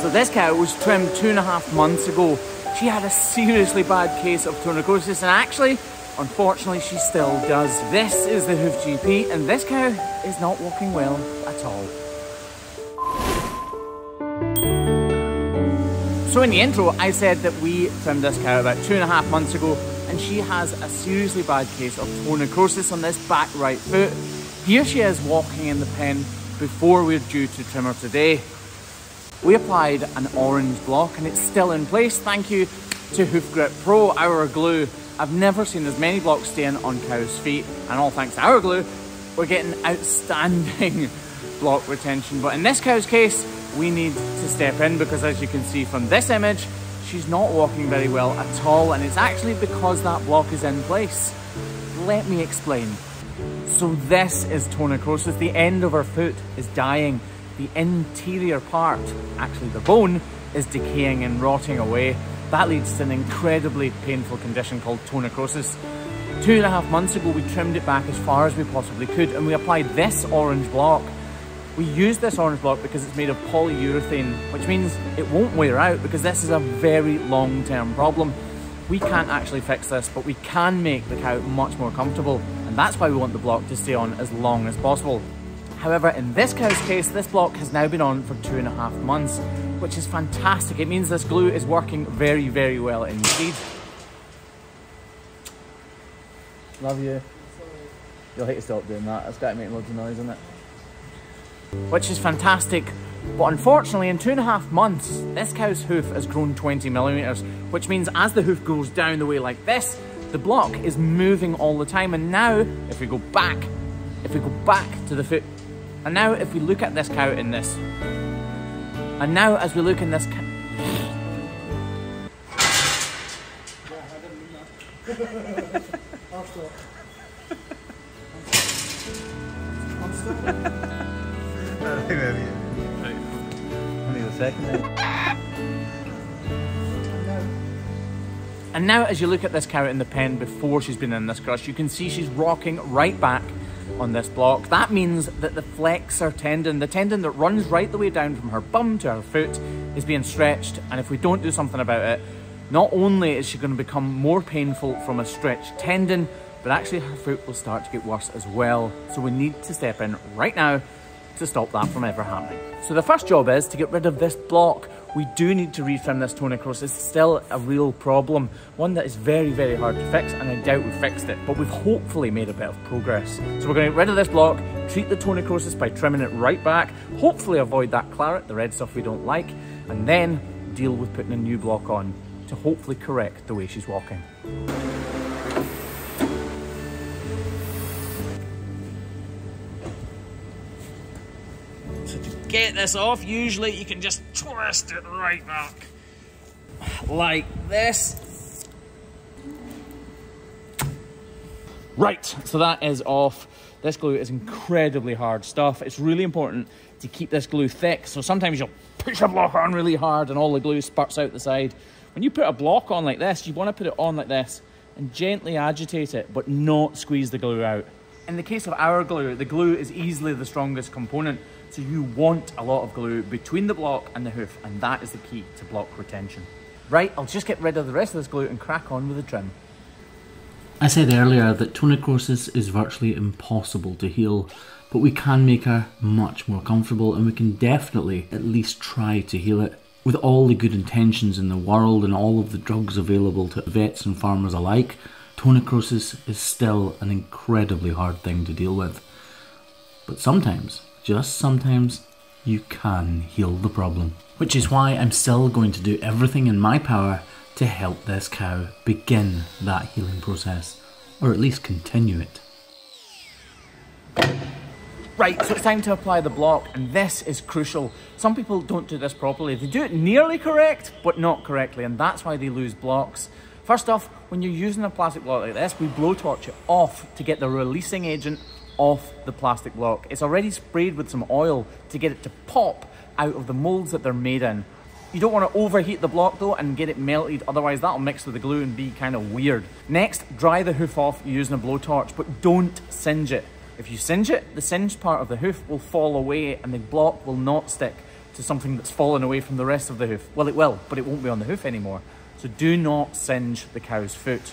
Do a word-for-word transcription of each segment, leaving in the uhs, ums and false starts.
So this cow was trimmed two and a half months ago. She had a seriously bad case of torticollis, and actually, unfortunately, she still does. This is the Hoof G P, and this cow is not walking well at all. So in the intro, I said that we trimmed this cow about two and a half months ago, and she has a seriously bad case of toe necrosis on this back right foot. Here she is walking in the pen before we're due to trim her today. We applied an orange block and it's still in place. Thank you to Hoof Grip Pro, our glue. I've never seen as many blocks staying on cows' feet, and all thanks to our glue, we're getting outstanding block retention. But in this cow's case, we need to step in because, as you can see from this image, she's not walking very well at all, and it's actually because that block is in place. Let me explain. So this is toe necrosis. The end of her foot is dying. The interior part, actually the bone, is decaying and rotting away. That leads to an incredibly painful condition called toe necrosis. Two and a half months ago, we trimmed it back as far as we possibly could, and we applied this orange block. We use this orange block because it's made of polyurethane, which means it won't wear out because this is a very long-term problem. We can't actually fix this, but we can make the cow much more comfortable, and that's why we want the block to stay on as long as possible. However, in this cow's case, this block has now been on for two and a half months, which is fantastic. It means this glue is working very, very well indeed. Love you. You'll hate to stop doing that. It's got to make loads of noise, isn't it? Which is fantastic, but unfortunately in two and a half months this cow's hoof has grown twenty millimeters, which means as the hoof goes down the way like this, the block is moving all the time. And now if we go back, if we go back to the foot, and now if we look at this cow in this, and now as we look in this cow, and now as you look at this cow in the pen before she's been in this crush, you can see she's rocking right back on this block. That means that the flexor tendon, the tendon that runs right the way down from her bum to her foot, is being stretched, and if we don't do something about it, not only is she going to become more painful from a stretched tendon, but actually her foot will start to get worse as well. So we need to step in right now to stop that from ever happening. So the first job is to get rid of this block. We do need to retrim this toe necrosis. It's still a real problem, one that is very, very hard to fix, and I doubt we've fixed it, but we've hopefully made a bit of progress. So we're going to get rid of this block, treat the toe necrosis by trimming it right back, hopefully avoid that claret, the red stuff we don't like, and then deal with putting a new block on to hopefully correct the way she's walking. Get this off, usually you can just twist it right back like this. Right, so that is off. This glue is incredibly hard stuff. It's really important to keep this glue thick, so sometimes you'll push a block on really hard and all the glue spurts out the side. When you put a block on like this, you want to put it on like this and gently agitate it, but not squeeze the glue out. In the case of our glue, the glue is easily the strongest component, so you want a lot of glue between the block and the hoof, and that is the key to block retention. Right, I'll just get rid of the rest of this glue and crack on with the trim. I said earlier that toe necrosis is virtually impossible to heal, but we can make her much more comfortable, and we can definitely at least try to heal it. With all the good intentions in the world and all of the drugs available to vets and farmers alike, toe necrosis is still an incredibly hard thing to deal with. But sometimes, just sometimes, you can heal the problem. Which is why I'm still going to do everything in my power to help this cow begin that healing process, or at least continue it. Right, so it's time to apply the block, and this is crucial. Some people don't do this properly. They do it nearly correct, but not correctly, and that's why they lose blocks. First off, when you're using a plastic block like this, we blowtorch it off to get the releasing agent off the plastic block. It's already sprayed with some oil to get it to pop out of the molds that they're made in. You don't want to overheat the block though and get it melted, otherwise that'll mix with the glue and be kind of weird. Next, dry the hoof off using a blowtorch, but don't singe it. If you singe it, the singed part of the hoof will fall away and the block will not stick. to something that's fallen away from the rest of the hoof. Well, it will, but it won't be on the hoof anymore. So do not singe the cow's foot.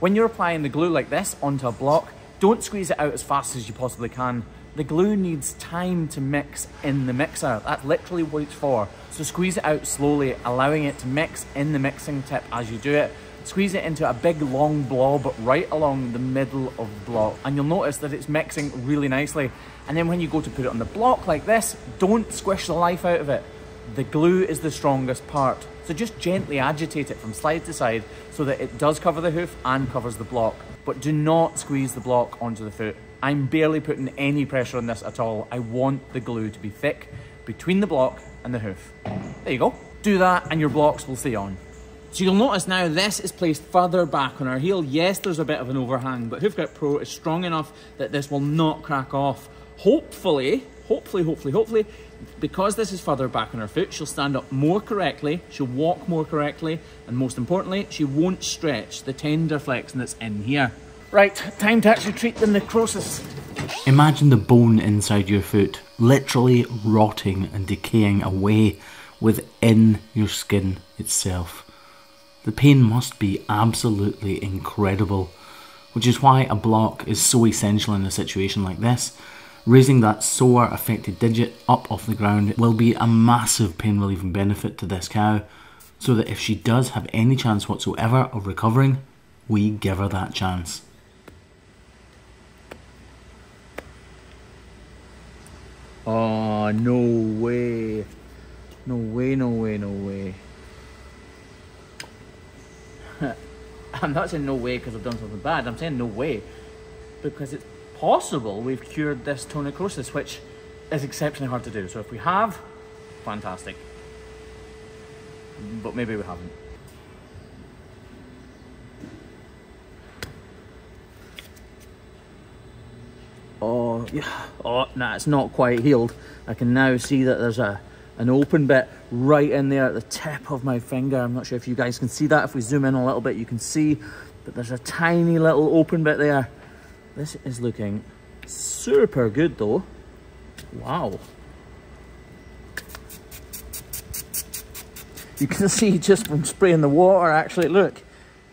When you're applying the glue like this onto a block, don't squeeze it out as fast as you possibly can. The glue needs time to mix in the mixer. That's literally what it's for. So squeeze it out slowly, allowing it to mix in the mixing tip as you do it. Squeeze it into a big long blob right along the middle of the block, and you'll notice that it's mixing really nicely. And then when you go to put it on the block like this, don't squish the life out of it. The glue is the strongest part, so just gently agitate it from side to side so that it does cover the hoof and covers the block. But do not squeeze the block onto the foot. I'm barely putting any pressure on this at all. I want the glue to be thick between the block and the hoof. There you go. Do that and your blocks will stay on. So you'll notice now this is placed further back on our heel. Yes, there's a bit of an overhang, but Hoof Grip Pro is strong enough that this will not crack off. Hopefully, hopefully, hopefully, hopefully, because this is further back on her foot, she'll stand up more correctly, she'll walk more correctly, and most importantly, she won't stretch the tender flexion that's in here. Right, time to actually treat the necrosis. Imagine the bone inside your foot literally rotting and decaying away within your skin itself. The pain must be absolutely incredible, which is why a block is so essential in a situation like this. Raising that sore affected digit up off the ground will be a massive pain relieving benefit to this cow, so that if she does have any chance whatsoever of recovering, we give her that chance. Oh, no way. No way, no way, no way. I'm not saying no way because I've done something bad, I'm saying no way because it's possible we've cured this toe necrosis, which is exceptionally hard to do. So if we have, fantastic. But maybe we haven't. Oh, yeah. Oh, nah, it's not quite healed. I can now see that there's a an open bit right in there at the tip of my finger. I'm not sure if you guys can see that. If we zoom in a little bit, you can see that there's a tiny little open bit there. This is looking super good though. Wow. You can see just from spraying the water, actually, look,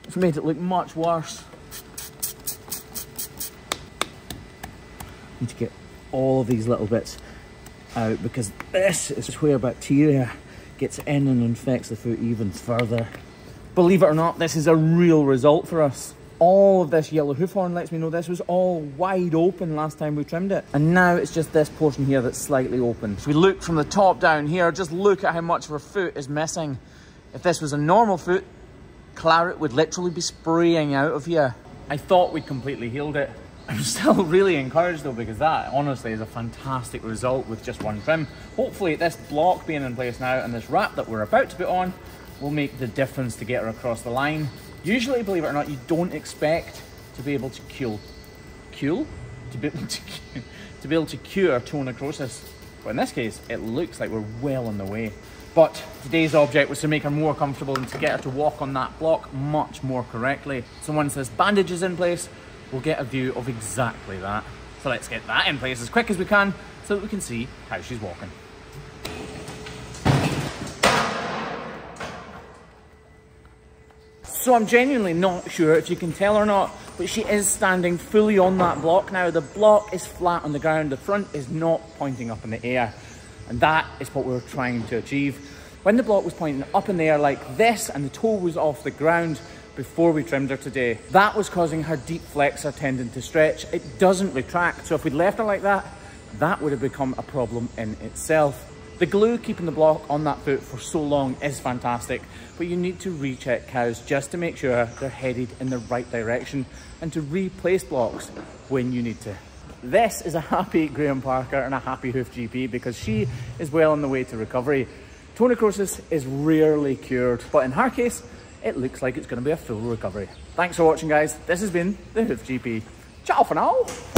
it's made it look much worse. Need to get all of these little bits out because this is where bacteria gets in and infects the foot even further. Believe it or not, this is a real result for us. All of this yellow hoof horn lets me know this was all wide open last time we trimmed it, and now it's just this portion here that's slightly open. If we look from the top down here, just look at how much of her foot is missing. If this was a normal foot, claret would literally be spraying out of here. I thought we completely healed it. I'm still really encouraged though, because that honestly is a fantastic result with just one trim. Hopefully this block being in place now and this wrap that we're about to put on will make the difference to get her across the line. Usually, believe it or not, you don't expect to be able to cure, cure? To be able to, to be able to cure toe necrosis. But in this case, it looks like we're well on the way. But today's object was to make her more comfortable and to get her to walk on that block much more correctly. So once this bandage is in place, we'll get a view of exactly that. So let's get that in place as quick as we can so that we can see how she's walking. So I'm genuinely not sure if you can tell or not, but she is standing fully on that block now. The block is flat on the ground. The front is not pointing up in the air. And that is what we were trying to achieve. When the block was pointing up in the air like this and the toe was off the ground, before we trimmed her today, that was causing her deep flexor tendon to stretch. It doesn't retract, so if we'd left her like that, that would have become a problem in itself. The glue keeping the block on that foot for so long is fantastic, but you need to recheck cows just to make sure they're headed in the right direction and to replace blocks when you need to. This is a happy Graham Parker and a happy Hoof G P because she is well on the way to recovery. Toe necrosis is rarely cured, but in her case, it looks like it's going to be a full recovery. Thanks for watching, guys. This has been the Hoof G P. Ciao for now.